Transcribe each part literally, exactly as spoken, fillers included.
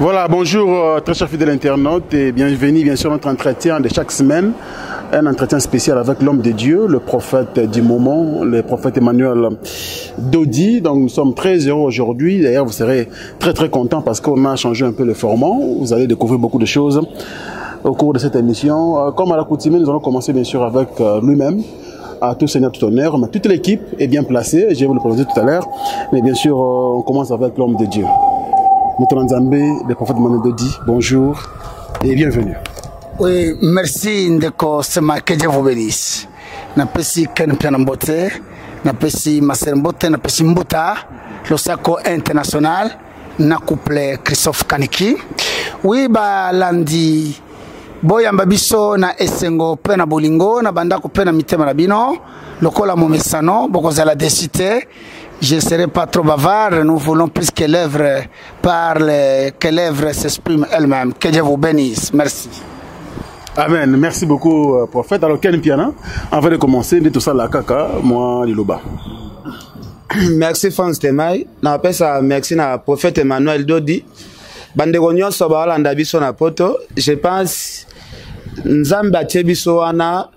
Voilà, bonjour très chers fidèles internautes et bienvenue bien sûr à notre entretien de chaque semaine, un entretien spécial avec l'homme de Dieu, le prophète du moment, le prophète Emmanuel Dodi. Donc nous sommes très heureux aujourd'hui, d'ailleurs vous serez très très contents parce qu'on a changé un peu le format, vous allez découvrir beaucoup de choses au cours de cette émission. Comme à l'accoutumée, nous allons commencer bien sûr avec lui-même. À tout Seigneur, tout honneur, mais toute l'équipe est bien placée, je vais vous le présenter tout à l'heure, mais bien sûr on commence avec l'homme de Dieu. Notre Nzambé, le prophète Emmanuel Dodi, bonjour et bienvenue. Oui, merci Ndeko Sema, que Dieu vous bénisse. Je suis Ken Pianambote, je suis Marcel Mbote, je suis Mbouta, le Sako International, je couple Christophe Kaniki. Oui, bah, lundi, Boya Mbabiso, na Essengo, Pena Bolingo, na Bandako, Pena Mitemarabino, le Kola Momesano, Bokozala Desité. Je ne serai pas trop bavard, nous voulons plus que l'œuvre parle, que l'œuvre s'exprime elle-même. Que Dieu vous bénisse. Merci. Amen. Merci beaucoup, euh, prophète. Alors, Ken Piana, avant de commencer, de tout ça, la caca, moi, Liloba. Merci, France Temay. Merci, na prophète Emmanuel Dodi. Bandegonyo, Sobala, Andabiso, Napoto. Je pense, Nzamba, Tchebisoana,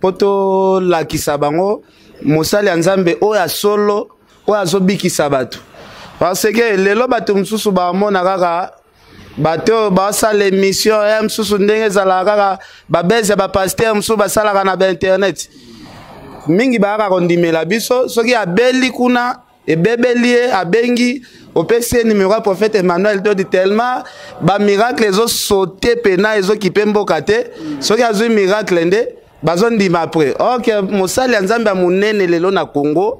Poto, Lakisabango. Mosali Nzambe oya solo oya zobiki sabato parce que lelo bato msusu ba mona kaka bato ba sala émission ya msusu ndenge zala kaka ba beza ba pasteur msusu ba sala kana ba internet mingi ba kaka kondimela biso soki abeli kuna ebebelie abengi opese numéro prophète Emmanuel Dodi tellement ba miracle ezo sauter pena ezo kipembo kate soki azu miracle nde bazon dit après OK mosali nzambe munene lelo na Congo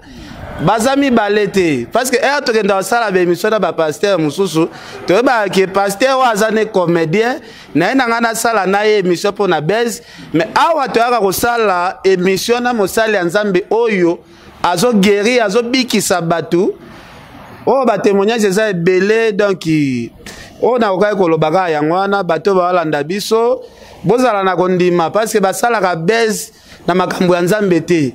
bazami balete parce que eh to kenda sala be misona ba pasteur mususu to ba ke pasteur wa zane comédien na na ngana sala na ye émission pona base mais awa to aka ko sala émission na mosali nzambe oyo azo guérir azo bikisa batu oh ba témoignage eza ebele donc on a okai ko lobaka yangwana bato ba landa biso bozala na kondima parce que basala ka base na makambo ya Nzambe te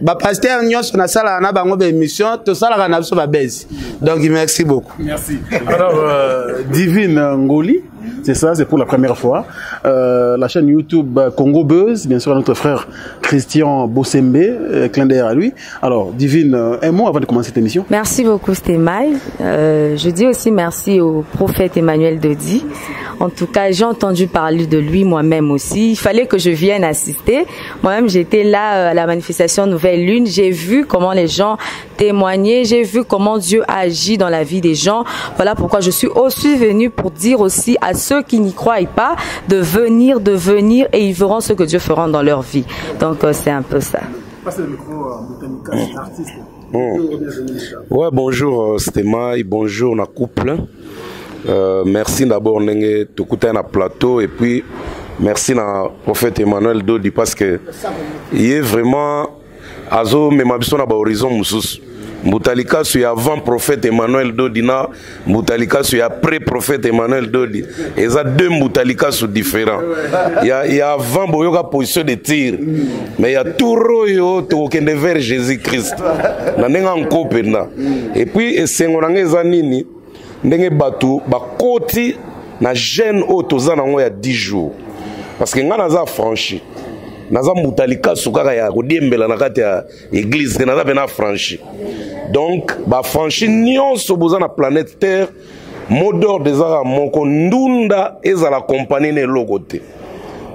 ba pasteur nyonso na sala na bango ba émission to sala na biso ba base donc merci beaucoup. Merci. Alors euh, Divine Ngoli, c'est ça, c'est pour la première fois euh, la chaîne YouTube Congo Buzz, bien sûr notre frère Christian Bossembe, euh, clin d'œil à lui. Alors Divine, euh, un mot avant de commencer cette émission. Merci beaucoup Stémaï, euh, je dis aussi merci au prophète Emmanuel Dodi. En tout cas, j'ai entendu parler de lui moi-même aussi. Il fallait que je vienne assister. Moi-même, j'étais là à la manifestation Nouvelle Lune. J'ai vu comment les gens témoignaient. J'ai vu comment Dieu agit dans la vie des gens. Voilà pourquoi je suis aussi venue pour dire aussi à ceux qui n'y croient pas de venir, de venir et ils verront ce que Dieu fera dans leur vie. Donc, c'est un peu ça. Passez le micro à Botanica, artiste. Ouais, bonjour Stémaï, bonjour la couple. Euh, merci d'abord de t'écouter un plateau et puis merci au prophète Emmanuel Dodi parce que il est vraiment à zo mais ma biso na ba horizon mususu mbutalika su avant prophète Emmanuel Dodi na mbutalika su après prophète Emmanuel Dodi et ça deux mbutalika su différents il y a il y a avant boyoka position de tir mais il y a tout royo to kende vers Jésus-Christ na ndenga nkope na et puis esengo na ngeza nini ndenge bato bakoti na jeune auto zana ngo ya dix jours parce que nga naza franchi naza mutalika sukaka ya kodiembela na kati ya église que naza pena franchi donc ba franchi nyonso bozana planète terre modor dezara moko ndunda ezala compagnie ne lokote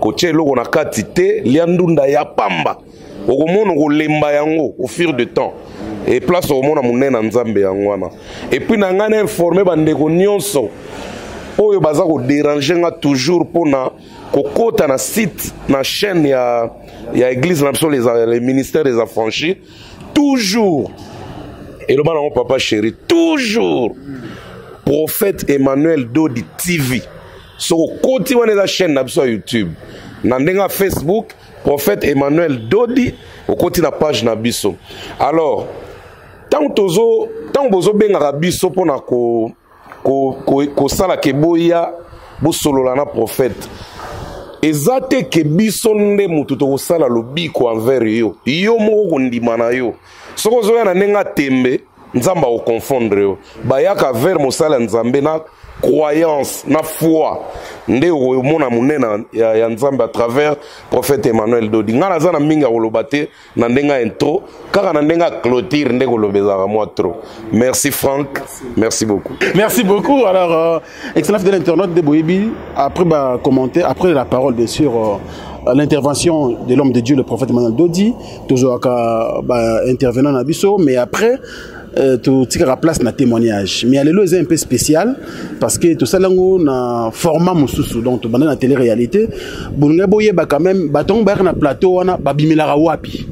kotie loko na kati te lia ndunda ya pamba okomona kolemba yango au fur de temps et place au monde munene nzambe yangwana et puis na ngana informer bandeko nyonso oyo baza ko déranger nga toujours pona kokota na site na chaîne ya ya église na biso les ministères des affranchis toujours et le bana mon papa chéri toujours prophète Emmanuel Dodi T V so koti wana za chaîne na biso YouTube na ndenga Facebook prophète Emmanuel Dodi okoti na page na biso alors tant tozo tant bozo bengaka biso pona ko ko ko sala keboya bo solola na prophète ezate ke biso nde mutu to ko sala lobiko envers yo yo moko kondimana yo sokozo ya na nenga tembe Nzamba au confondre. Bayaka vers Moussala Nzambe na croyance, na foi. Nde au mona munena ya Nzamba à travers prophète Emmanuel Dodi. Ngana zana minga olobate na ndenga intro, car na ndenga clôture nde olobezara moi trop. Merci Franck, merci beaucoup. Merci beaucoup. Alors euh, excellent fidèle internaute de Boyebi, après bah commenter, après la parole bien sûr. Euh, l'intervention de l'homme de Dieu, le prophète Emmanuel Dodi, toujours bah, intervenant dans Abisso, mais après, euh, tout ce qui a place dans le témoignage. Mais Allélo est un peu spécial, parce que tout ça, là, on a un format moussous, donc on a la télé-réalité, on a quand même, on a un plateau, on a un wapi,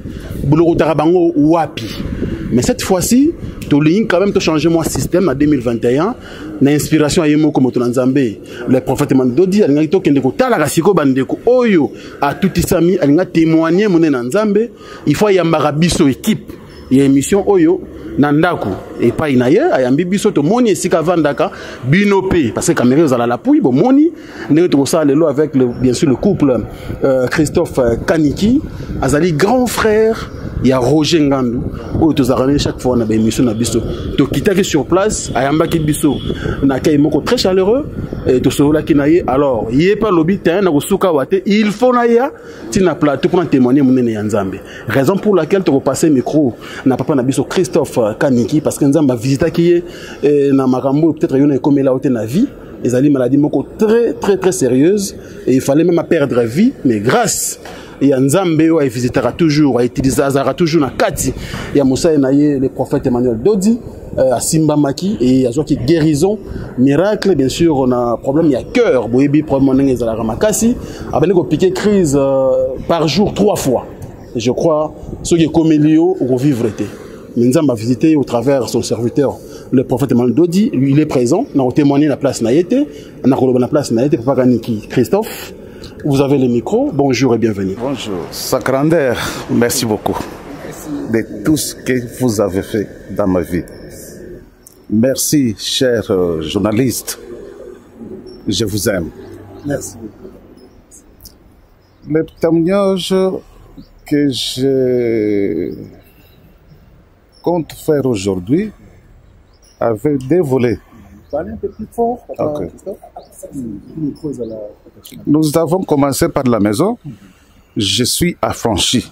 on a un wapi. Mais cette fois-ci, tout le quand même, tout changé mon système en deux mille vingt et un. L'inspiration à Yemo comme Nzambe, le prophète Emmanuel Dodi, il a dit que à tout Isami, il a témoigné mon Nzambe. Il faut y avoir une équipe, il y a une mission Oyo, Nandaku, et pas inaye, il y a un bibiso, tout le monde est Sikavandaka, Binopé, parce que quand même, vous allez à la pouille, bon, moni, nous allons avec bien sûr le couple Christophe Kaniki, Azali, grand frère. Il y a Roger Ngandou, où tu as chaque fois une émission na biso. Donc qui t'a sur place, ayamba qui biso, na kaimoko très chaleureux et tout cela qui naie. Alors, il est pas lobby terrain na kusuka wate, il faut naia, tu n'as pas tout pour témoigner mon Nzambe. Raison pour laquelle tu repasses le micro na papa na biso Christophe Kaniki parce que Nzambe visita qui est na Marambo peut-être yone comme la haute na vie. Ils allaient maladie moko très très très sérieuse et il fallait même perdre vie, mais grâce et Nzambe a visité toujours, a utilisé toujours na kati. Il y a Moussa et le prophète Emmanuel Dodi, à Simba Maki, et il y a qui guérison, miracle, bien sûr, on a un problème, il y a cœur. Boyebi, probablement, il y a la ramakasi. Il y a piqué crise par jour trois fois. Je crois, ceux qui comme Elio, revivre été. Mais Nzambe a visité au travers son serviteur. Le prophète Emmanuel Dodi, lui, il est présent. On a témoigné la place Naïté. On a la place Naïté pour Paganiki. Christophe. Vous avez le micro, bonjour et bienvenue. Bonjour, Sa Grandeur, merci beaucoup de tout ce que vous avez fait dans ma vie. Merci, chers euh, journalistes, je vous aime. Merci beaucoup. Le témoignage que je compte faire aujourd'hui avait des volets. Un peu plus fort, okay. Nous avons commencé par la maison. Je suis affranchi.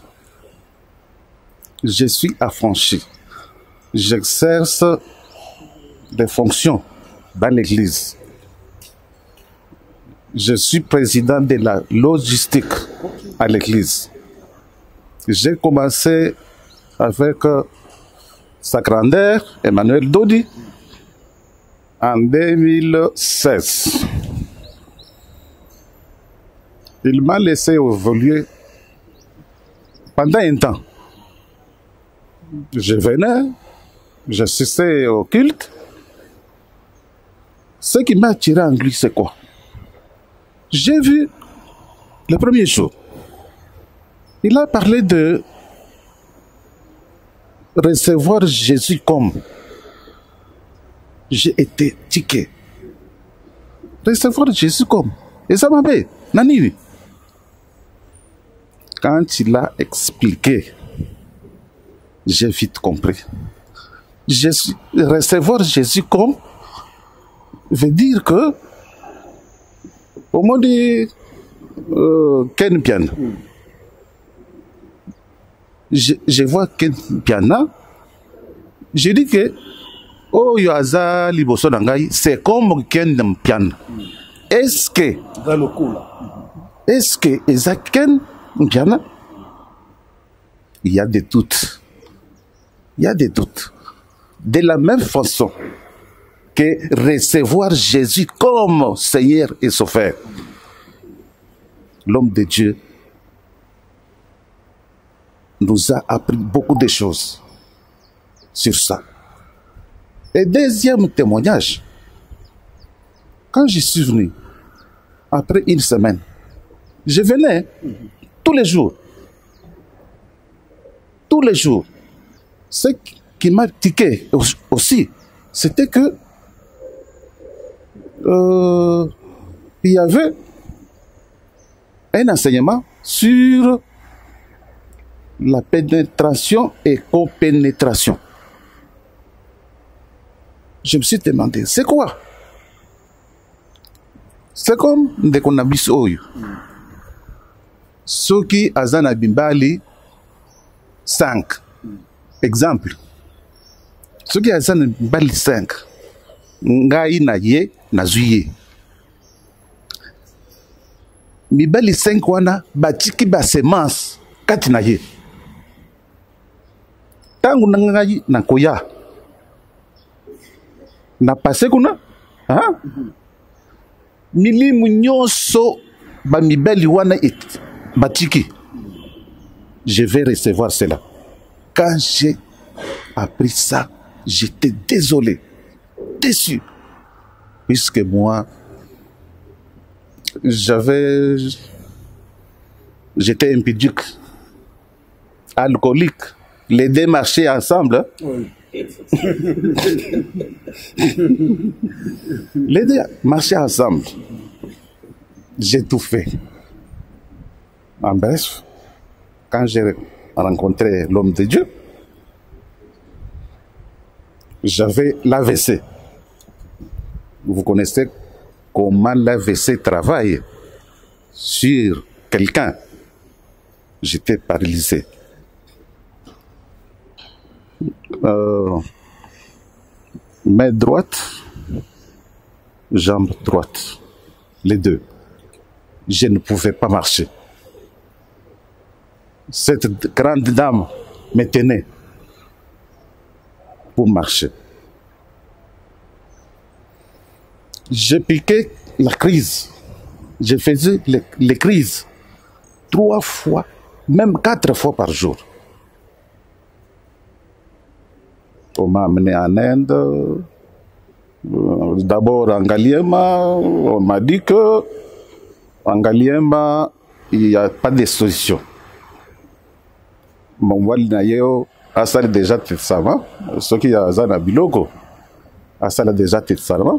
Je suis affranchi. J'exerce des fonctions dans l'église. Je suis président de la logistique à l'église. J'ai commencé avec Sa Grandeur, Emmanuel Dodi. En deux mille seize, il m'a laissé évoluer pendant un temps. Je venais, j'assistais au culte. Ce qui m'a attiré en lui, c'est quoi? J'ai vu le premier jour, il a parlé de recevoir Jésus comme. J'ai été tiqué. Recevoir Jésus comme. Et ça m'a fait. Nani. Quand il a expliqué, j'ai vite compris. Jésus, recevoir Jésus comme veut dire que, au moment de euh, Ken Piana, je, je vois Ken Piana, je dis que oh, Yaza Liboso Nangai, c'est comme Ken Mpian. Est-ce que. Est-ce que Isaac Ken Mpian? Il y a des doutes. Il y a des doutes. De la même façon que recevoir Jésus comme Seigneur et Sauveur. L'homme de Dieu nous a appris beaucoup de choses sur ça. Et deuxième témoignage, quand je suis venu, après une semaine, je venais tous les jours, tous les jours. Ce qui m'a tiqué aussi, c'était que euh, il y avait un enseignement sur la pénétration et copénétration. je me suis demandé, c'est quoi? C'est comme des cannabis oil. Ceux qui azana bimbali cinq. Exemple. Ceux qui azana bimbali cinq. Ngai na ye na zuye. Mibali cinq wana batiki ba semence kati na ye. Tangu na ngai na koya. Na passé kuna? Hein? Milimu nyonso ba mibali wana it batiki. Je vais recevoir cela. Quand j'ai appris ça, j'étais désolé, déçu. Puisque moi, j'avais... J'étais un péduc, alcoolique. Les deux marchaient ensemble. Oui. Les deux marchaient ensemble. J'ai tout fait. En bref, quand j'ai rencontré l'homme de Dieu, j'avais l'A V C. Vous connaissez comment l'A V C travaille sur quelqu'un. J'étais paralysé. Euh, main droite, jambe droite, les deux. Je ne pouvais pas marcher. Cette grande dame me tenait pour marcher. J'ai piqué la crise. Je faisais les, les crises trois fois, même quatre fois par jour. On m'a amené en Inde, d'abord en Ngaliema. On m'a dit que en Ngaliema, il n'y a pas de solution. Mon walinayo, asal déjà te sama, ce qui a zana biloko, asal déjà te sama,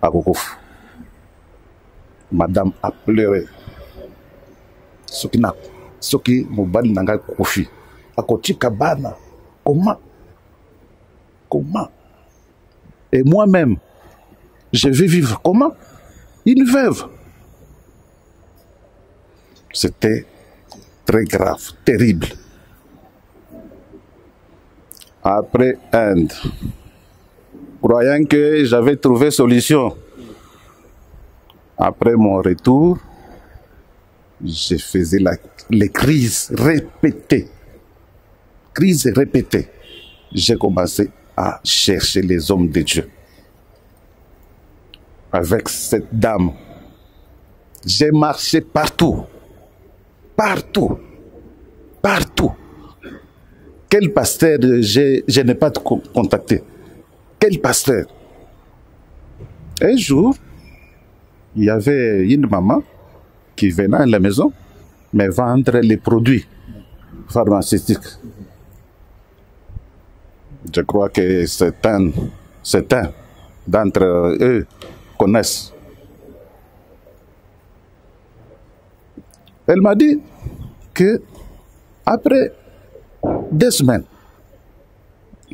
à Gokouf. Madame a pleuré. Ce qui n'a, ce qui m'a bal nanga kofi, à côté cabana, comment, comment, et moi-même, je vais vivre comment, une veuve. C'était très grave, terrible. Après Inde, croyant que j'avais trouvé solution, après mon retour, je faisais la, les crises répétées. Crises répétées. J'ai commencé à chercher les hommes de Dieu. Avec cette dame, j'ai marché partout. Partout, partout. Quel pasteur je, je n'ai pas contacté? Quel pasteur? Un jour, il y avait une maman qui venait à la maison me vendre les produits pharmaceutiques. Je crois que certains, certains d'entre eux connaissent. Elle m'a dit que après deux semaines,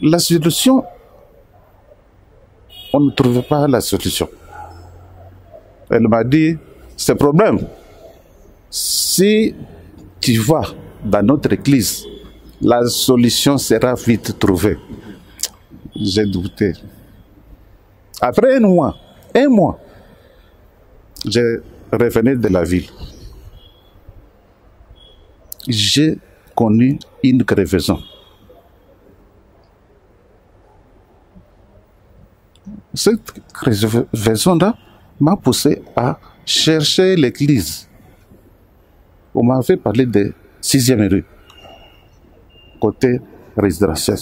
la solution, on ne trouvait pas la solution. Elle m'a dit, c'est problème. Si tu vas dans notre église, la solution sera vite trouvée. J'ai douté. Après un mois, un mois, je revenais de la ville. J'ai connu une crevaison. Cette crevaison-là m'a poussé à chercher l'église. On m'avait parlé de sixième rue, côté résidentiel.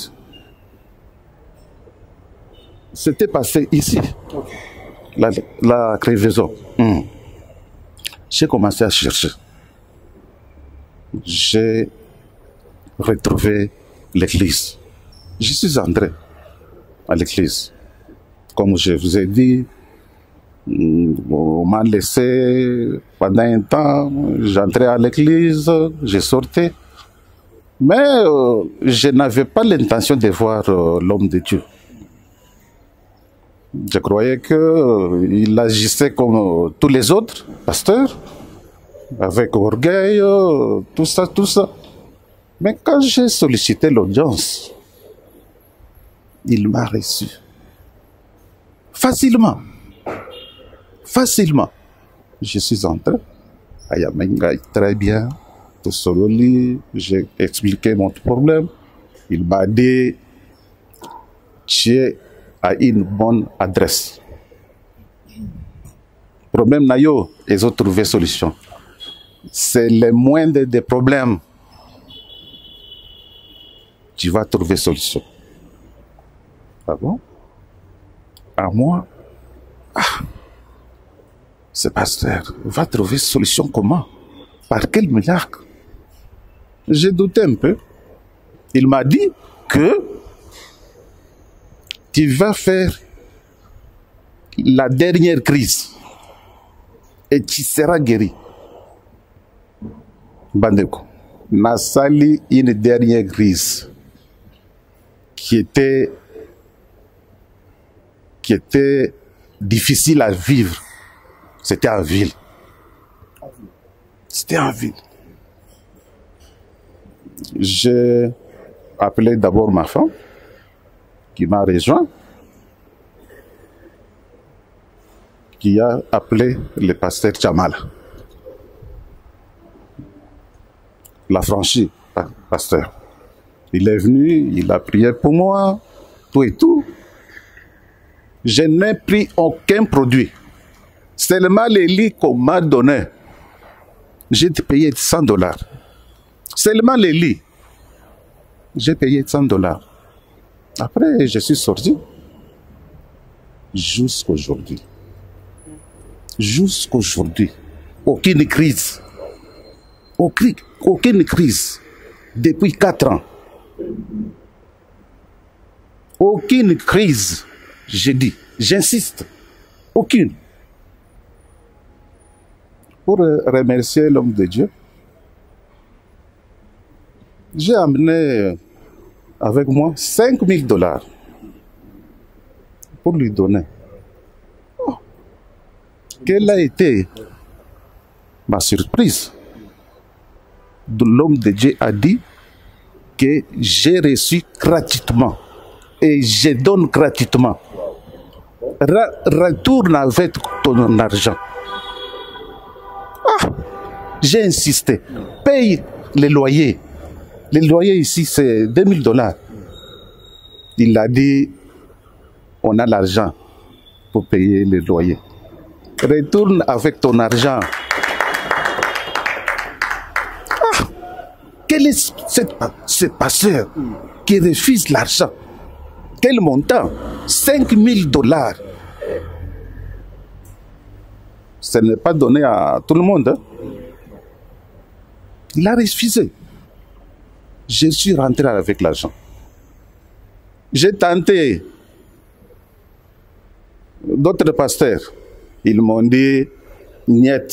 C'était passé ici, okay. la, la crevaison. Mmh. J'ai commencé à chercher. J'ai retrouvé l'église. Je suis entré à l'église. Comme je vous ai dit, on m'a laissé pendant un temps. J'entrais à l'église, je sortais. Mais euh, je n'avais pas l'intention de voir euh, l'homme de Dieu. Je croyais qu'il agissait comme tous les autres pasteurs, avec orgueil, tout ça, tout ça. Mais quand j'ai sollicité l'audience, il m'a reçu. Facilement. Facilement. Je suis entré à Yamengai très bien, tout seul, j'ai expliqué mon problème. Il m'a dit, tu es à une bonne adresse. Problème nayo, ils ont trouvé solution. C'est le moindre des problèmes. Tu vas trouver solution. Ah bon? À moi? Ah, ce pasteur va trouver solution comment? Par quel miracle? J'ai douté un peu. Il m'a dit que tu vas faire la dernière crise et tu seras guéri. Bandeko, n'a sali une dernière crise qui était, qui était difficile à vivre. C'était en ville. C'était en ville. J'ai appelé d'abord ma femme, qui m'a rejoint, qui a appelé le pasteur Chamala. L'a franchi, pasteur. Il est venu, il a prié pour moi, tout et tout. Je n'ai pris aucun produit. Seulement les lits qu'on m'a donnés. J'ai payé cent dollars. Seulement les lits. J'ai payé cent dollars. Après, je suis sorti. Jusqu'aujourd'hui. Jusqu'aujourd'hui. Aucune crise. Aucune, aucune crise. Depuis quatre ans. Aucune crise. J'ai dit. J'insiste. Aucune. Pour remercier l'homme de Dieu, j'ai amené avec moi cinq mille dollars pour lui donner. Oh. Quelle a été ma surprise? L'homme de Dieu a dit que j'ai reçu gratuitement et je donne gratuitement. Ra- retourne avec ton argent. Ah, j'ai insisté. Paye les loyers. Les loyers ici, c'est deux mille dollars. Il a dit, on a l'argent pour payer les loyers. Retourne avec ton argent. Ah, quel est ce passeur qui refuse l'argent? Quel montant? cinq mille dollars. Ce n'est pas donné à tout le monde. Hein? Il a refusé. Je suis rentré avec l'argent. J'ai tenté d'autres pasteurs. Ils m'ont dit, niet,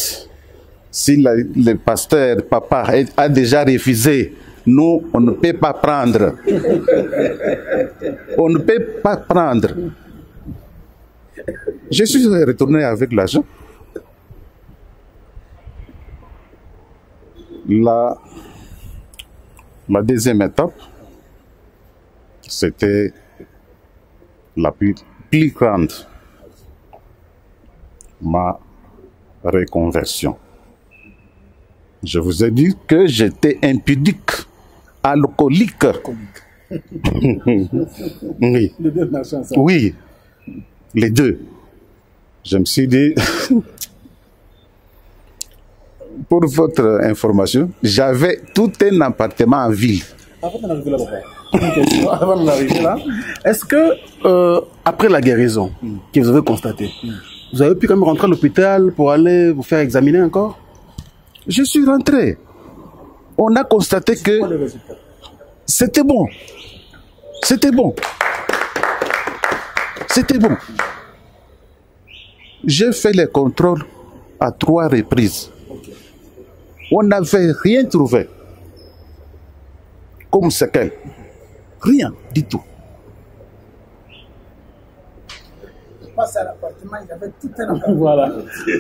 si la, le pasteur, papa, a déjà refusé, nous, on ne peut pas prendre. On ne peut pas prendre. Je suis retourné avec l'argent. La, la deuxième étape, c'était la plus, plus grande, ma reconversion. Je vous ai dit que j'étais impudique, alcoolique. Oui. Les deux, ma chance, hein. Oui, les deux. Je me suis dit... Pour votre information, j'avais tout un appartement en ville. Avant d'en arriver là, papa. Avant d'en arriver là, est-ce que, euh, après la guérison mm. que vous avez constatée, mm. vous avez pu quand même rentrer à l'hôpital pour aller vous faire examiner encore? Je suis rentré. On a constaté que c'était bon. C'était bon. C'était bon. J'ai fait les contrôles à trois reprises. On n'avait rien trouvé comme séquelle. Rien du tout. passe à l'appartement, il avait tout un appartement. Voilà.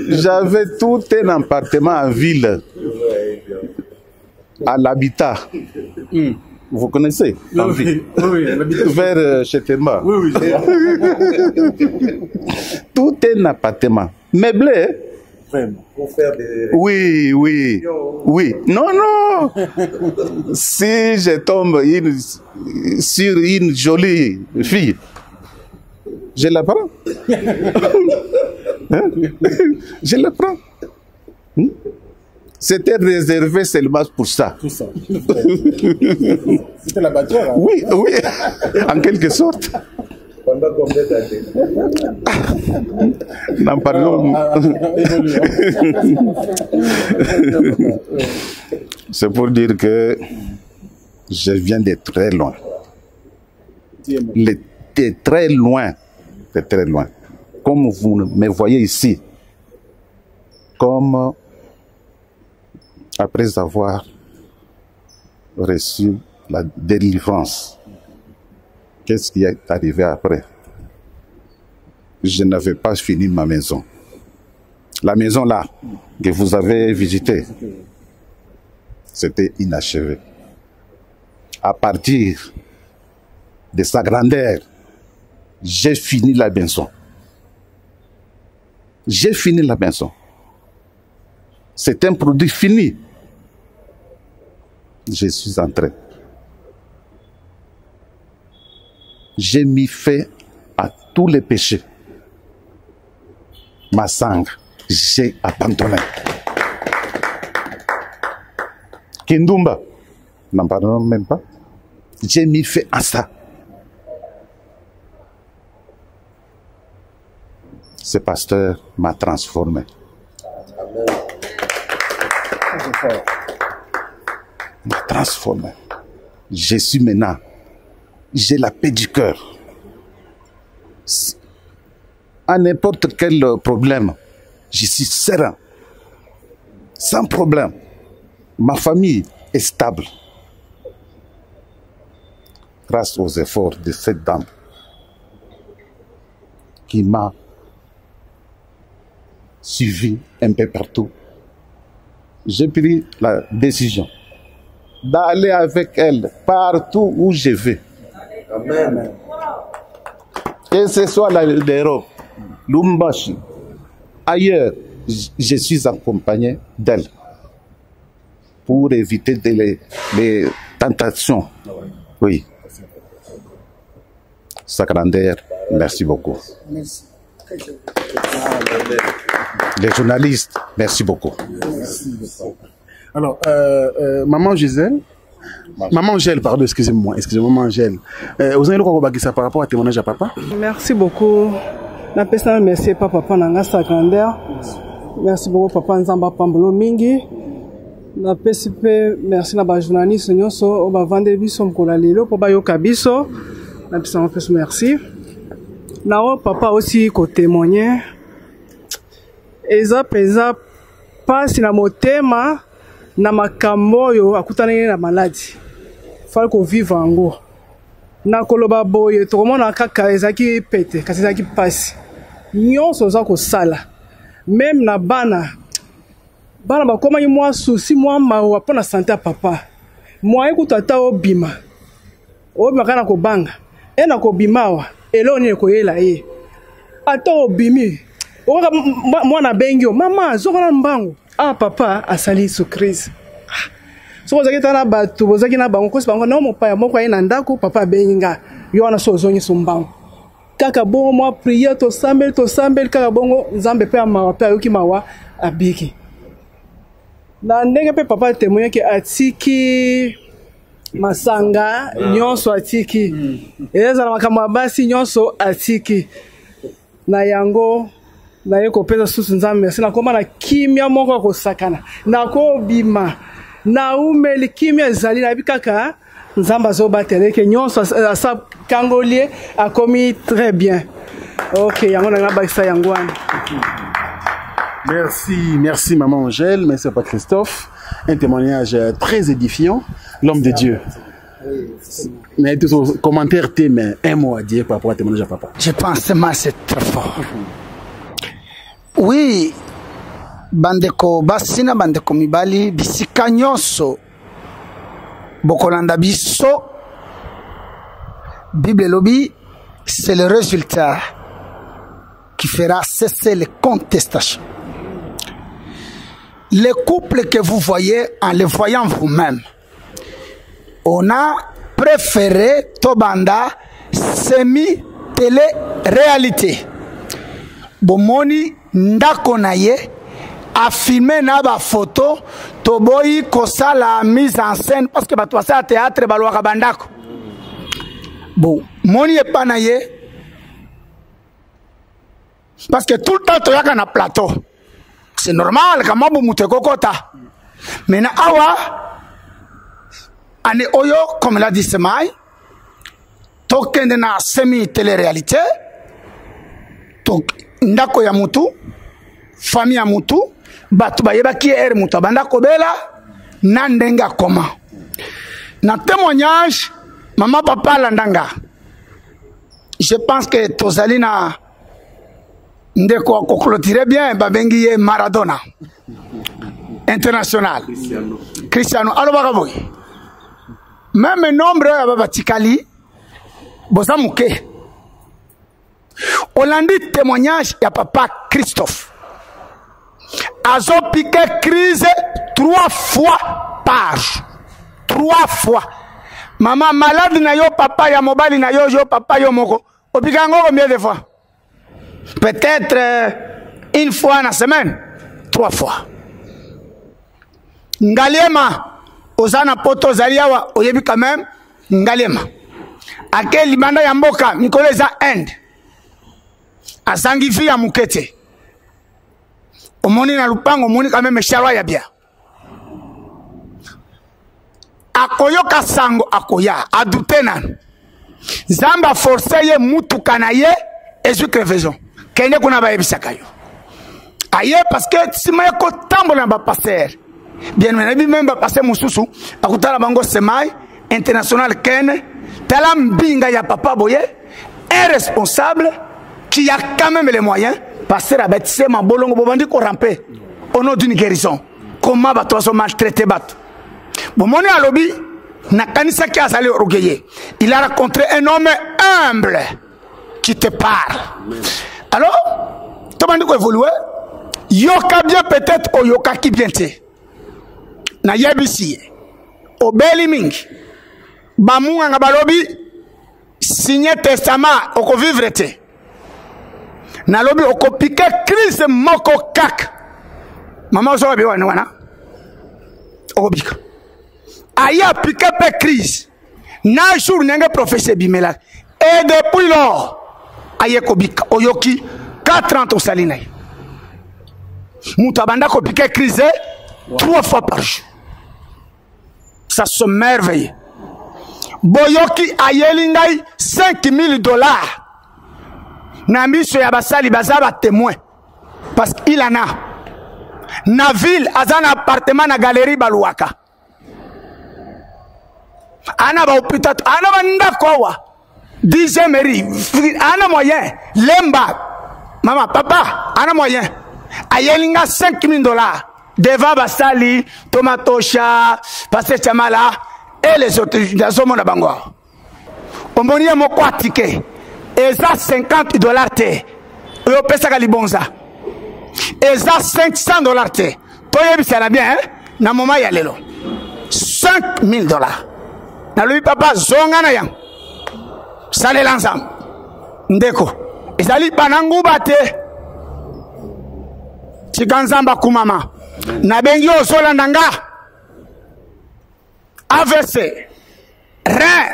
J'avais tout un appartement en ville, à l'habitat. Mm. Vous connaissez? Oui, en ville. Oui, oui, vers euh, Chetemba. Oui, oui. Tout un appartement. Meublé. Vraiment. Pour faire des... Oui, oui, oui. Non, non. Si je tombe une, sur une jolie fille, je la prends. Hein? Je la prends. Hmm? C'était réservé seulement pour ça. Tout ça. C'était la batteur. Hein? Oui, oui, en quelque sorte. Pendant combien d'années? N'en parlons. C'est pour dire que je viens de très loin. De très loin. De très loin. Comme vous me voyez ici, comme après avoir reçu la délivrance, qu'est-ce qui est arrivé après? Je n'avais pas fini ma maison. La maison là, que vous avez visitée, c'était inachevé. À partir de sa grandeur, j'ai fini la maison. J'ai fini la maison. C'est un produit fini. Je suis entré. J'ai mis fin à tous les péchés. Ma sangle, j'ai abandonné. Kindumba, n'en parlons même pas. J'ai mis fin à ça. Ce pasteur m'a transformé. M'a transformé. Je suis maintenant. J'ai la paix du cœur. À n'importe quel problème, je suis serein. Sans problème. Ma famille est stable. Grâce aux efforts de cette dame qui m'a suivi un peu partout, j'ai pris la décision d'aller avec elle partout où je vais. Amen. Que ce soit l'Europe, Lumbashi, ailleurs, je suis accompagné d'elle pour éviter de les, les tentations. Oui. Sa grandeur, merci beaucoup. Merci. Les journalistes, merci beaucoup. Merci. Alors, euh, euh, Maman Gisèle, Maman Angèle, pardon, excusez-moi, excusez-moi, Maman Angèle. Vous avez dit ça par rapport à témoignage à papa? Merci beaucoup. Merci papa Nanga sa grandeur. Merci beaucoup papa Nzamba Pambolo Mingi. Merci à la journaliste, Nyonso, Oba Vandebiso Mkolalelo, Oba Yokabiso. Merci. Nao papa aussi ko témoigner. Eza pesa pas si na motema. Na makambo yo akutana na maladie fal ko vivre ango na koloba boye to mona kaka ezaki pete kasi ezaki passe nyonso za ko sala même na bana bana bakoma yi mwa souci mwa mawa pona santé ya papa mwa eko tata obima obaka na ko banga e na ko bimawa eloni ko yela ye ato obimi oka mwana bengio mama zoko na mbango. Ah, papa a sali sous crise. So vous avez un bateau, vous avez un bateau, vous avez un bateau, vous avez un bateau, papa benga, vous avez un bateau, vous avez un bateau. Kaka bon, moi, prière, to sambel, to sambel, kaka bon, zambe pe amawa, pe ayoki mawa, abiki. Na ndenge pe papa témoigne que atiki masanga, nyonso atiki. Eleza na makamwa basi, nyonso atiki. Na yango, na yeko pesa susu nzambe merci na koma na kimia moko ko sakana na ko bima na umeli kimia zali na bikaka nzamba zo bateleke nyonso asa kangolie a komi très bien. OK yango na bakisa yango wana. Merci, merci Maman Angèle, merci à Papa Christophe, un témoignage très édifiant, l'homme de Dieu. Oui, mais tout son commentaire, t'es, mais un mot à dire par rapport à témoignage à papa. Je pense que c'est très fort. Oui, bandeko basina, bandeko mibali, bisika nyonso, bokolanda biso, Bible lobby, c'est le résultat qui fera cesser les contestations. Les couples que vous voyez, en les voyant vous-même, on a préféré Tobanda semi-télé-réalité. Bomoni ndakonaye affirmé na ba photo Toboyi kosa la mise en scène parce que ba toi ça théâtre ba loaka bandako. Bon, moni epanaye parce que tout le temps tu yaka na plateau. C'est normal kama bo muteko kota. Mais na awa Ane Oyo, comme l'a dit Semaï, token de na semi-télé-réalité, ndako ya mutu, famille ya mutu, batu bayeba ki er mutu, bandako bela, nandenga koma. Na témoignage, maman papa landanga. Je pense que Tosalina ndeko koklotirait bien, babengi ye Maradona, international, Cristiano, alo bakaboy. Même nombre à Babatikali, Bosamouke. Hollande témoignage à papa Christophe. Azo piqué crise trois fois par jour. Trois fois. Maman malade na yo, papa ya mobile na yo, yo papa yo moko. Au piquango combien de fois? Peut-être euh, une fois dans la semaine. Trois fois. Ngaliema. Ozana poto zaliawa oyebi quand même ngalema akel libanda ya mboka mikoleza end azangifi ya mukete omoni na lupango moni quand même sharwa ya bia akoyoka sango akoya adutena zamba forceye mutu kanaye ezu crevaison kende kuna ba ebisakayo aye parce que simaye ko tambo na ba passer. Bien, mais il même passé mon sousou, à côté la bango Semaï, international Ken, Talam Binga ya papa Boye, un responsable qui a quand même les moyens, passer à bête, c'est ma bolongo bobandi qu'on rampe, au nom d'une guérison. Comment va toi son maltraité battre? Bon, mon lobby, Nakanisa qui a salé au Rogueye, il a rencontré un homme humble qui te parle. Alors, tout le monde évolue, Yoka bien peut-être, ou Yoka qui bien t'es. Na yebisi obeli mingi bamunga nga balobi signé testament okovivre te na lobi okopike Christ moko kak mama ozo bi wana wana okopika aya pike pe Christ na jour nenge professeur bimela et depuis lors aye kobika oyoki quatre ans to salina muta banda kopike Christ trois fois par jour. Ça se merveille. Boyoki ayelingai cinq mille dollars. Namiso Yabasali Bazaba témoin. Parce qu'il en a. Na ville, azan appartement na galerie Balouaka. Anaba hôpital, anaba ndakowa. Dixième mairie. Ana moyen. Lemba. Maman, papa, ana moyen. Ayelinga cinq mille dollars. Deva Basali, Tomatosha, Pasteur Chamala et les autres dans le monde de Bangor. On m'a dit que Eza cinquante dollars te. Yo pesa ka libonza. Eza cinq cents dollars te. Toye bisala bien hein? Na moma ya lelo. cinq mille dollars. Na lui papa zonga na yang. Sale l'ensemble. Ndeko. Ezali banangu bate. Chikanzamba kumama. Nabengi osola ndanga A V C rein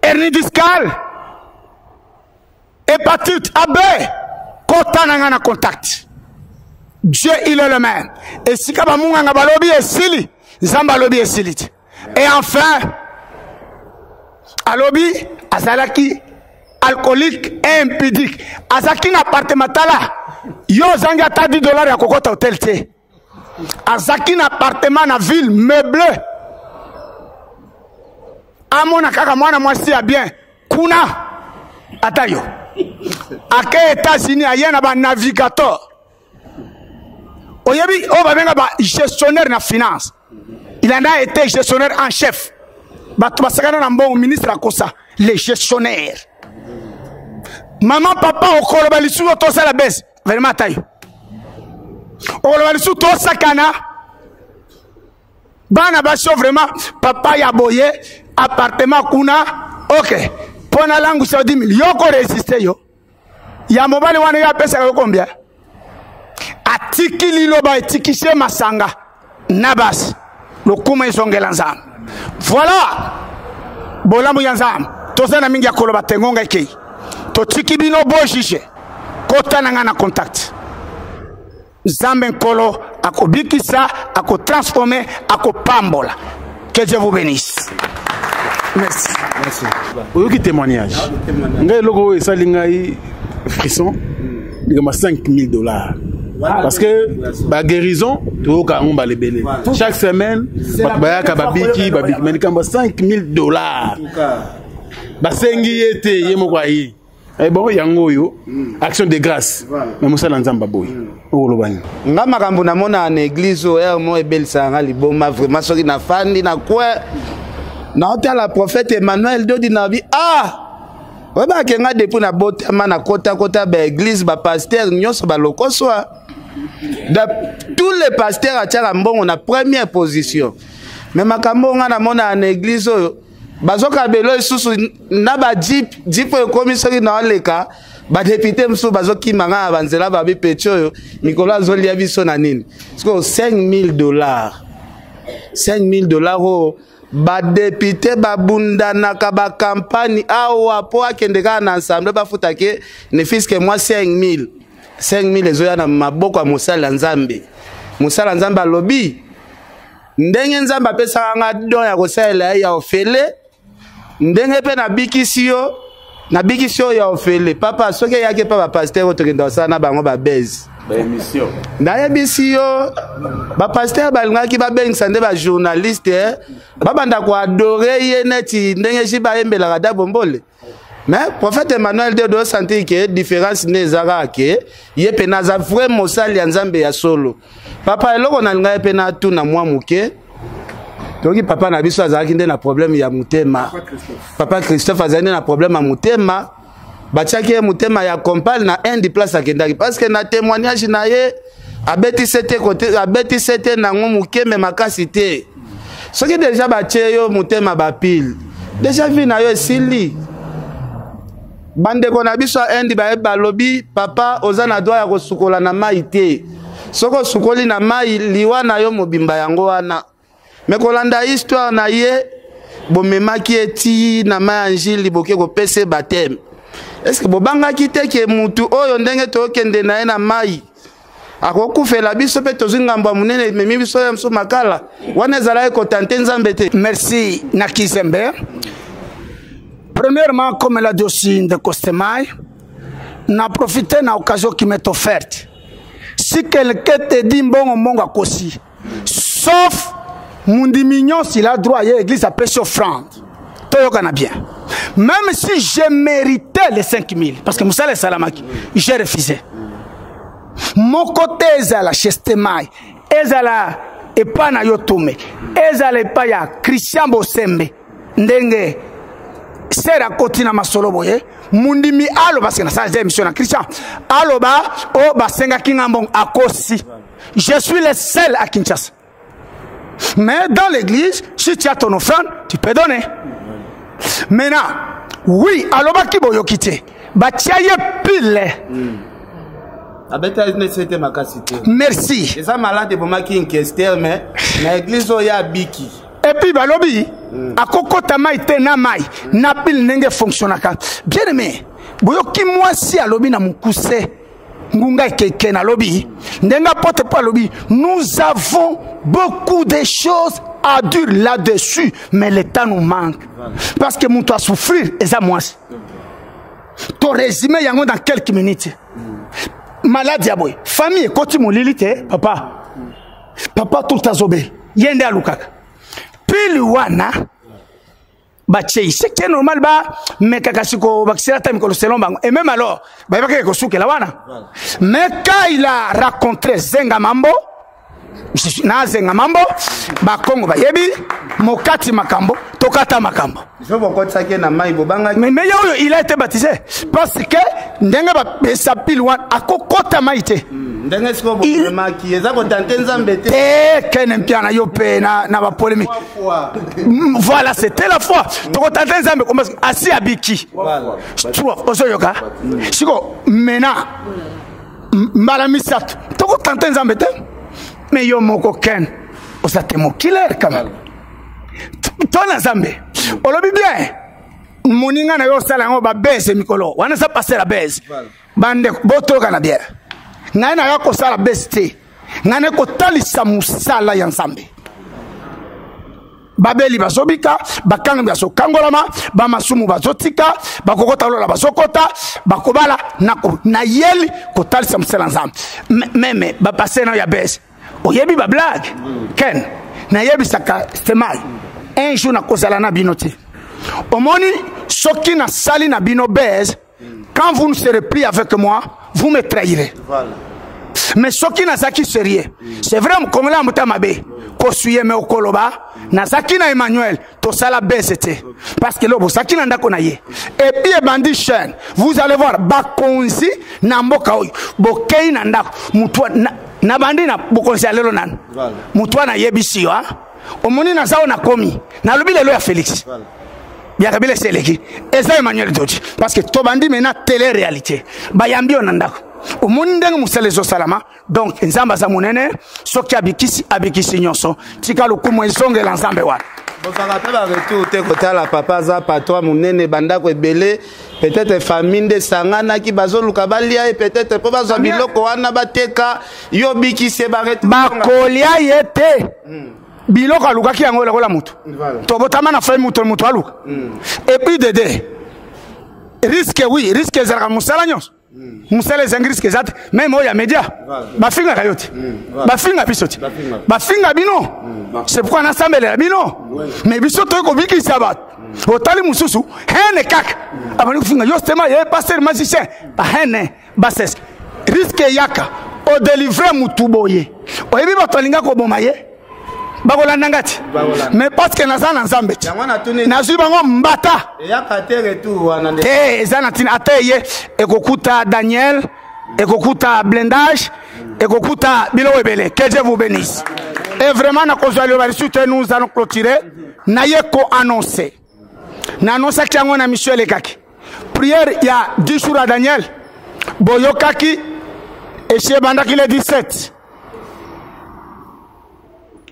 hernie discale hépatite A B kota nanga na contact. Dieu il est le même et si kaba munga nga balobi esili zamba lobi esili. Et enfin alobi azalaki alcoolique et impudique azaki na partematala. Yo zanga ta dix dollars ya kokota hotel te. Azaki na appartement na ville meublé. amona kaka mwana mwasi ya bien kuna atayo ake États-Unis ayena ba navigateur oyebi o ba benga ba gestionnaire na finance il en a été gestionnaire en chef ba to basakana na mbongo ministre akosa les gestionnaires maman papa okolo ba lisu to sala baisse vraiment atayo okolo ba lisu to sakana bana basho vraiment papa ya boye appartement kuna ok pona langu ça dix mille yoko résister yo ya mobali wana ya pesa yoko combien atiki liloba etikishe masanga nabas lokuma isongela nzam voilà bolamu ya nzam tozana mingi akolo batengonga ekei to tiki bino bojije kota nanga na contact nzambe nkolo akobikisa akotransformer akopambola. Que Dieu vous bénisse. Merci. Merci. Vous avez un témoignage. Vous avez un frisson. Vous avez cinq mille dollars. Parce que la guérison, tout le les chaque semaine, vous avez cinq mille dollars. Vous avez eh bon, il y a une action de grâce. Mais nous sommes en Zimbabwe. Nga makambo na mona na église oyo mo ebelisanga liboma vraiment soki na fandi na kwa na hôtel la prophète Emmanuel dodi na bi ah we ba kenga depuis na botama na kota kota ba église ba pasteur nyoso ba lokoso de tous les pasteurs a tala mbongo na première position. Mais makambo nga na mona na église oyo bazoka belo isusu na ba jeep jeep e komisari na leka ba député mso bazoki manga banzela ba bipecho Nicolas Zolia biso na nini siko cinq mille dollars cinq mille dollars ho ba député ba bunda na ka ba campagne awa po akende ka na ensemble ba futake ne fiske moi cinq mille cinq mille ezoya na maboko ya musala nzambe musala nzambe lobby ndenge nzamba pesa nga don ya kosala ya ofele ndenge pe na bikisio na bikisio ya ofele papa soke yake papa pasteur otokenda sana bango ba base ba emission na emission ba pasteur ba linga ki ba bengisa nde ba journaliste ba banda ko adorer ye neti ndenge shi ba embela kada bombole mais prophète Emmanuel de do santé que différence nezara ke ye pe na za vraiment sali ya nzambe ya solo papa eloko na linga pe na tu na mwa muke toki papa na biso azaki nde na problème ya mutema papa Christophe azaki nde na problème ya mutema bachake mutema ya compal na indi place akendaki parce que na témoignage na ye abeti sete côté abeti sete na mwa muke mais makasi te soki déjà bache yo mutema ba pile déjà vi na yo sili bande kona biso endi ba balobi papa ozana doa ya kosukola na maite soko sukoli na mai liwa na yo mobimba yango wana mekolanda histoire na ye bomemaki eti na mai anjili boke ko pese baptême est-ce que bobanga kiteke mutu oyo ndenge to kende na na mai akokufela biso pe tozingambo munene memi biso ya mso makala wana zala ko tante nzambe te. Merci na Kizembe. Premièrement, comme la dossier de Costemay, n'a profité na occasion qui m'est offerte. Si quelqu'un te dit bon mon aussi, sauf mon diminuant s'il a droit à l'église à prêcher offrande, bien. Même si je méritais les cinq mille, parce que Moussa les Salamaki, j'ai refusé. Mon côté est à la Chestemay, est à la Epana Yotome, est à l'Epaya Christian Bosembe, Ndenge. C'est la cotina masolo boye mundimi alo parce que na sa émission Christian alo ba o basenga kingambon akosi je suis le seul à Kinshasa mais dans l'église si tu as ton offrande tu peux donner maintenant oui alo ba kiboyo kité ba tiaye pile merci ça malade pour ma kinkester mais na église o ya biki et puis balobi a kokota mai tena mai na pile nenge fonctionnaka bien aimé boyoki moi si alobi na mukuse ngunga keke na lobi ndenga porte pas lobi nous avons beaucoup de choses à dire là-dessus mais le temps nous manque parce que muto a souffrir et ça moi to résumé yango dans quelques minutes maladie boy famille koti molilite papa papa tout azobe yende alukaka pili wana c'est que normal ba mais kakasiko bakisela time ko selon bango et même alors ba ba ko sukela wana mais quand il a rencontré Zenga Mambo na Zenga Mambo ba Kongo ba yebi mokati makambo tokata makambo je vous compte ça que na mai bobanga mais mais il a été baptisé parce que ndenge ba pesa pile wana akokota maite ndenge siko bobema ki eza ko tenter nzambe te eh kene mpiana yo pe na na ba polémique voilà c'était la fois toko tenter nzambe comme asi abiki voilà trouve osoyoka siko mena mbala misatu toko tenter nzambe te mais yo moko ken osatemo killer kama tona nzambe olobi bien moninga na yo sala ngo ba baisse mikolo wana sa passer la baisse bande botoka na bière ngai na ko sala beste ngai na ko talisa musala ya nzambe babeli bazobika bakanga bazokangolama ba masumu bazotika bakokota lola bazokota bakobala na na yeli ko talisa musala nzambe meme ba passer na ya baisse oyebi ba blague ken na yebi saka c'est mal un jour na kozala na binoti omoni soki na sali na binobez quand vous ne serez plus avec moi vous me trahirez voilà. Mais soki na zaki sérieux c'est vrai comme là mutamabe ko suye me okoloba na zaki na Emmanuel to sala bezete parce que lobo zaki na ndako na ye et puis bandi chaîne vous allez voir bakonzi na mboka oyo bokei na ndako mutwa na bandi na bokonzi alelo nan mutwa na yebisi yo omoni na zao na komi na lobi lelo ya Félix bien que bien c'est l'équipe et ça Emmanuel Dodge parce que tobandi mena télé réalité bayambi onanda au monde d'un musale zo salama donc nzamba za munene soki abikisi abikisi nyonso tika lokumu ezonge l'ensemble wa bozala te ba retour te kotala papa za patwa munene bandako ebele peut-être famine de sangana ki bazoluka balia et peut-être po bazwa biloko wana bateka yo bikise ba retour ba kolia yete biloko aluka ki yango la mutu to botama na fay mutu mutu aluka et puis dédé risque oui risque za musala nyonso musala zangris que zat même oya média ba finga kayoti ba finga pisoti ba finga bino c'est pourquoi on assemble la bino mais biso to ko biki sabat otali mususu hene kak abanu finga yo sema ye pasteur magicien ba hene bases risque yaka o délivrer mutu boye oyebi ba tolinga ko bomaye bakola nangati mais parce que na zana nzambe na zibango mbata ya katere tu wanande eh zana tin ateye ekokuta Daniel ekokuta blindage ekokuta bilo ebele que Dieu vous bénisse et vraiment na kozwa le barisuté nous allons clôturer na yeko annoncer na annoncer que yango na Michel Ekaki prière il y a dix jours à Daniel boyokaki et chez bandaki le dix-sept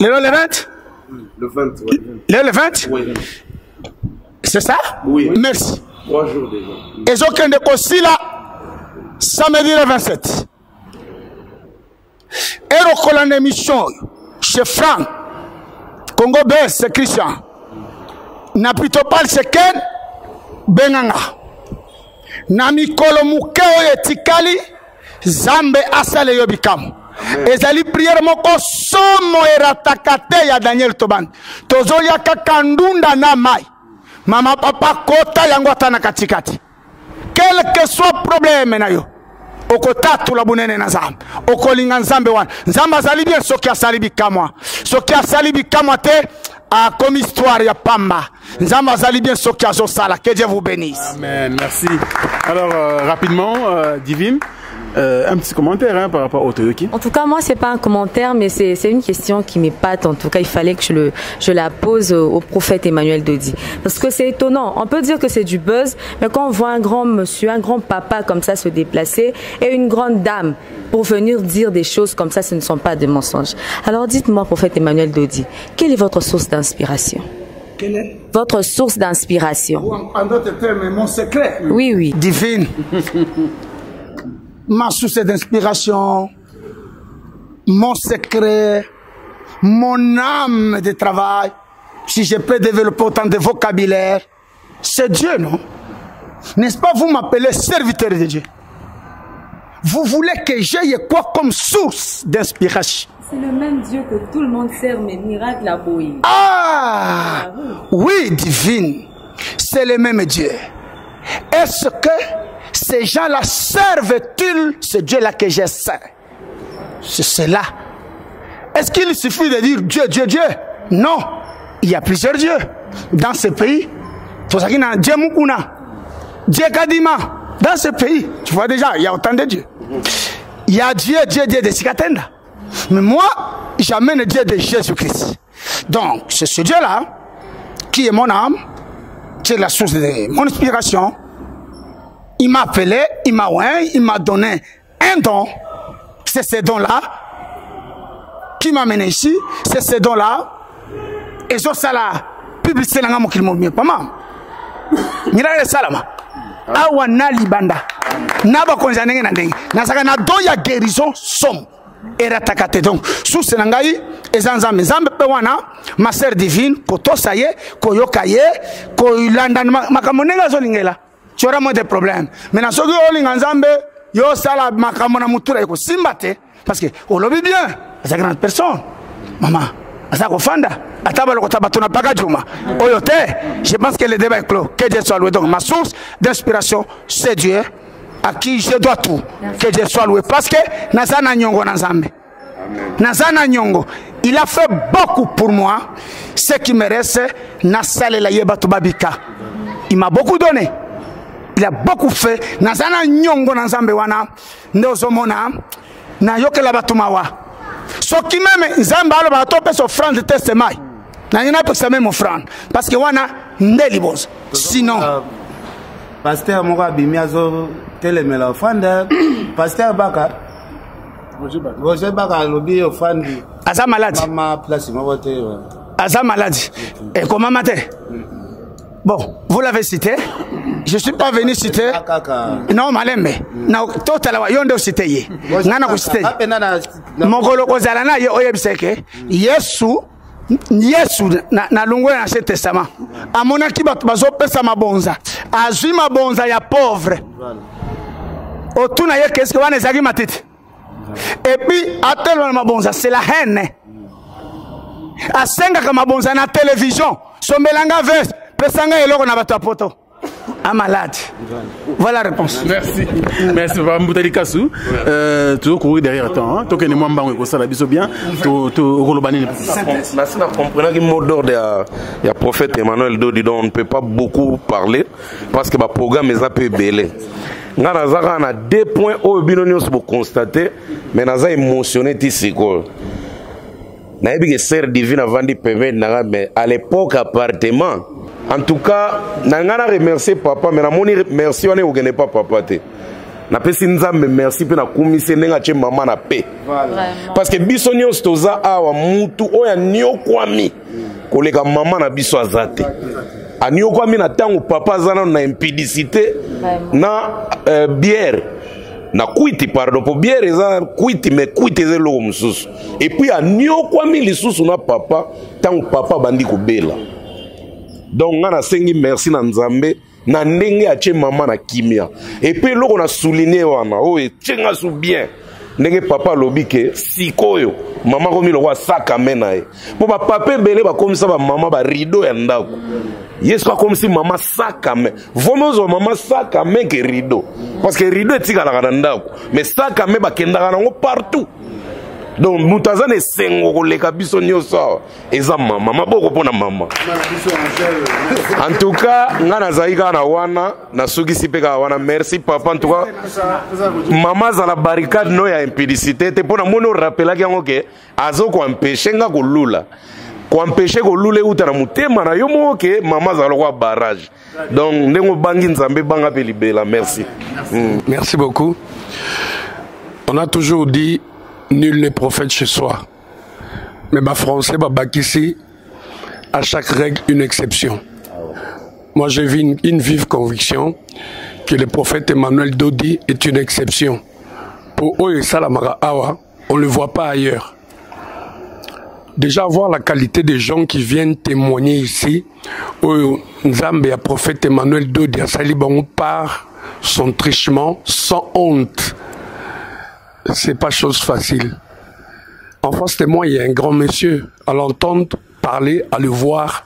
le vingt le vingt, oui. le vingt oui. C'est ça oui. Merci. Trois jours déjà. Et aucun de aussi là, samedi le vingt-sept. Et au colonne émission, chez Franck, Congo Bess, c'est Christian. N'a plutôt pas c'est Ken, Benanga. N'a mis Kolomouke et Tikali, Zambe Asale Yobikam. Et zali prière moko somo eratakate ya Daniel Toban. Tozo yaka kandunda na mai. Mama papa kota yangwata na katikati. Quel que soit problème na yo. Okota tula bunene na zam. Okolinga nzambe wan. Nzamba zali bien soki asali bikamwa. Soki asali bikamwa te a comme histoire ya pamba. Nzamba zali bien soki azo sala. Que Dieu vous bénisse. Amen. Merci. Alors euh, rapidement euh, Divim Euh, un petit commentaire hein, par rapport au Toyoki. En tout cas, moi, c'est pas un commentaire, mais c'est une question qui m'épate. En tout cas, il fallait que je, le, je la pose au, au prophète Emmanuel Dodi. Parce que c'est étonnant. On peut dire que c'est du buzz, mais quand on voit un grand monsieur, un grand papa comme ça se déplacer et une grande dame pour venir dire des choses comme ça, ce ne sont pas des mensonges. Alors dites-moi, prophète Emmanuel Dodi, quelle est votre source d'inspiration ? Quelle est votre source d'inspiration ? En d'autres termes, mon secret. Oui, oui. Divine. Ma source d'inspiration, mon secret, mon âme de travail, si je peux développer autant de vocabulaire, c'est Dieu, non? N'est-ce pas, vous m'appelez serviteur de Dieu? Vous voulez que j'aie quoi comme source d'inspiration? C'est le même Dieu que tout le monde sert, mais miracle à Boïe. Ah! Oui, divine. c'est le même Dieu. Est-ce que ces gens-là servent-ils ce Dieu-là que j'ai saint? C'est cela. Est-ce qu'il suffit de dire Dieu, Dieu, Dieu? Non. Il y a plusieurs dieux dans ce pays. Dieu Mukuna, Dieu Kadima, dans ce pays. Tu vois déjà, il y a autant de dieux. Il y a Dieu, Dieu, Dieu de Sikatenda. Mais moi, j'amène le Dieu de Jésus-Christ. Donc, c'est ce Dieu-là qui est mon âme, qui est la source de mon inspiration. Il m'a appelé, il m'a oint, il m'a donné un don. C'est ce don-là qui m'a mené ici. C'est ce don-là. Et je suis là, publicité, je suis là, je pas mal. Je suis là, awana libanda naba konza nenge na ndenge nasaka na do ya guérison som era takate donc sous senangai ezanza mezambe pe wana ma sœur divine kotosa ye koyoka ye koyulanda makambo nenga zo lingela chora mo de problème mais na soki olinga nzambe yo sala makambo na mutura eko simbate parce que olobi bien za grande personne maman asa kofanda ataba lokota batona pakajuma oyo te. Je pense que le débat est clos. Que Dieu soit loué. Donc ma source d'inspiration c'est Dieu à qui je dois tout. Que Dieu soit loué parce que nazana nyongo nazambe. Nazana nyongo, il a fait beaucoup pour moi. Ce qui me reste nasale la yebatu babika. Il m'a beaucoup donné. Il a beaucoup fait. Nazana nyongo nazambe wana ndozomona na yokela batumawa. Ce qui même Zamba le bateau peut s'offrir de testament. Il n'y a pas même offrande parce que wana ndélibos. Sinon, pasteur Moura Bimiazo télémé la offrande. Pasteur Baka. Roger Baka lobby offrande. Aza malade. Maman place ma vote. Aza malade. Et comment matin? Bon, vous l'avez cité. Je ne suis pas venu citer. Non, malembe. Na totala yondo cité. Nana ko cité. Mongolo ko zalana ye oyebiseke. Yesu, Yesu na longo na cet testament. Amona ki bazo pesa mabonza. Azwi mabonza ya pauvre. Otuna ye qu'est-ce que wana zagi matiti. Et puis atelo mabonza, c'est la haine. Asenga kama bonza na télévision. Somelanga verse. Pesanga eloko na bato poto. Un malade. Voilà la réponse. Merci. Merci, Mboutali Kassou. Tu dois courir derrière toi. Tu es un homme qui a été bien. Tu es un homme qui a été bien. Il y a prophète Emmanuel Dodi dont on ne peut pas beaucoup parler parce que le programme est un peu belé. Nous avons deux points où nous avons constaté, mais nous avons émotionné ici. Nous avons dit que c'est divine avant de permettre, mais à l'époque, appartement. En tout cas, je remercie papa, mais je remercie on ne pas papa. Je remercie pour la commission de maman na paix. Parce que bisonio stoza awa mutu oya nyokwami kolega maman na biso azate. A nyokwami na tango papa zana na impudicité na bière. Na kuiti pardon pour bière eza kuiti mais kuiti eza lo mususu. Et puis a nyokwami lisusu na papa tango papa bandi ko bela. Donc, on a cinq merci à Nzambe, on a n'engé à maman à Kimia. Et puis, on a souligné, on a oh, et tiens, sou bien. N'engé papa lobby que si koyo, maman comme il aura ça quand même nae. Pour ma papa belé, bah comme ça, bah maman bah rideau yanda. Yes, pas comme si maman ça quand même. Vraiment, on maman ça quand même que rideau, parce que rideau est tigala yanda. Mais ça quand même bah kenda yanda partout. Donc, nous avons des sengos, les cabissons, les gens, les gens, en tout cas, merci papa. En tout cas, maman a la barricade, nous a impudicité. Pour nous rappeler que nous avons empêché de l'oula. Nous avons empêché de l'oula ou de l'oula. Nous avons que maman a le barrage. Donc, nous avons libéré. Merci. Merci beaucoup. On a toujours dit. Nul n'est prophète chez soi. Mais bah français, bah bakissi, à chaque règle une exception. Moi j'ai une, une vive conviction que le prophète Emmanuel Dodi est une exception. Pour Oye Salamara Awa, on ne le voit pas ailleurs. Déjà voir la qualité des gens qui viennent témoigner ici, Oye Nzambe à prophète Emmanuel Dodi à Salibango par son trichement sans honte. C'est pas chose facile. En face de moi, il y a un grand monsieur. À l'entendre parler, à le voir,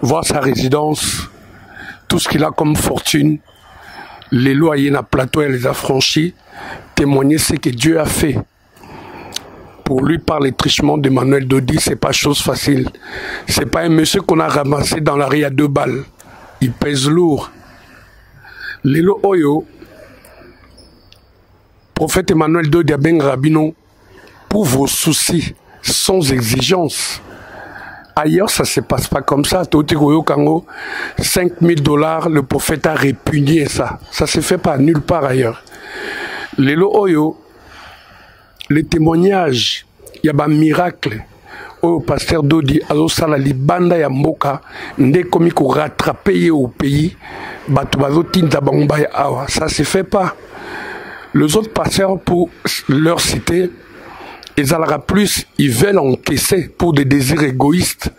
voir sa résidence, tout ce qu'il a comme fortune, les loyers na plateau, elle les a franchis, témoigner ce que Dieu a fait. Pour lui, par les trichements de Manuel Dodi, c'est pas chose facile. C'est pas un monsieur qu'on a ramassé dans la rue à deux balles. Il pèse lourd. Lelo Oyo, prophète Emmanuel Dodi Ben Rabino, pour vos soucis, sans exigence. Ailleurs, ça ne se passe pas comme ça. Totekoyo Kango, cinq mille dollars, le prophète a répugné ça. Ça ne se fait pas nulle part ailleurs. Lelo Oyo, les témoignages, il y a un miracle. Au pasteur Dodi, alors ça la libanda ya mboka, ndé komi ko rattraper au pays, bato bazo tinda bangomba ya awa, ça se fait pas. Les autres pasteurs pour leur cité, ils alara plus, ils veulent encaisser pour des désirs égoïstes.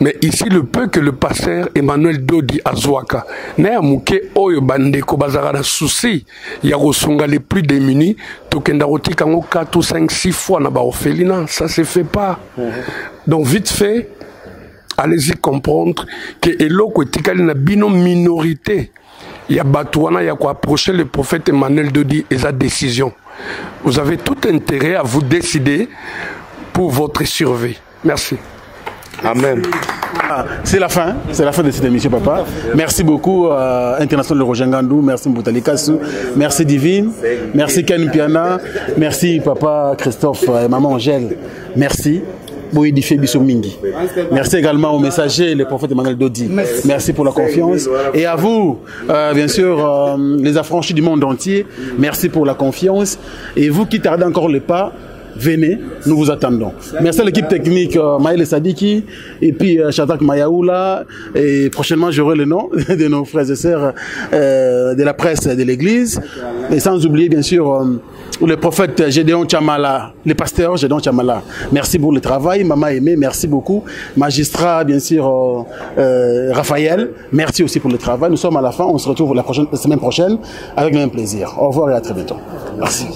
Mais ici le peu que le pasteur Emmanuel Dodi azwaka, na muke oyo bandeko bazara na souci, ya rosonga les plus démunis, tokenda roti kango quatre ou cinq six fois na ba orphelina, ça se fait pas. Donc vite fait, allez-y comprendre que eloko etikali na bino minorité. Il y a Batouana, il y a quoi approcher le prophète Emmanuel Dodi et sa décision. Vous avez tout intérêt à vous décider pour votre survie. Merci. Amen. Ah, c'est la fin, c'est la fin de cette émission, papa. Merci beaucoup, euh, International Roger Ngandou, merci Mboutali Kassou, merci Divine, merci Ken Piana, merci papa Christophe et maman Angèle, merci. Merci également au messager, le prophète Emmanuel Dodi. Merci pour la confiance. Et à vous, euh, bien sûr, euh, les affranchis du monde entier, merci pour la confiance. Et vous qui tardez encore les pas, venez, nous vous attendons. Merci à l'équipe technique, euh, Maël Sadiki, et puis euh, Shatak Mayaoula, et prochainement j'aurai le nom de nos frères et sœurs euh, de la presse de l'église, et sans oublier bien sûr euh, le prophète Gédéon Chamala, le pasteur Gédéon Chamala. Merci pour le travail, Maman Aimée, merci beaucoup. Magistrat, bien sûr, euh, euh, Raphaël, merci aussi pour le travail. Nous sommes à la fin, on se retrouve la, prochaine, la semaine prochaine avec le même plaisir. Au revoir et à très bientôt. Merci.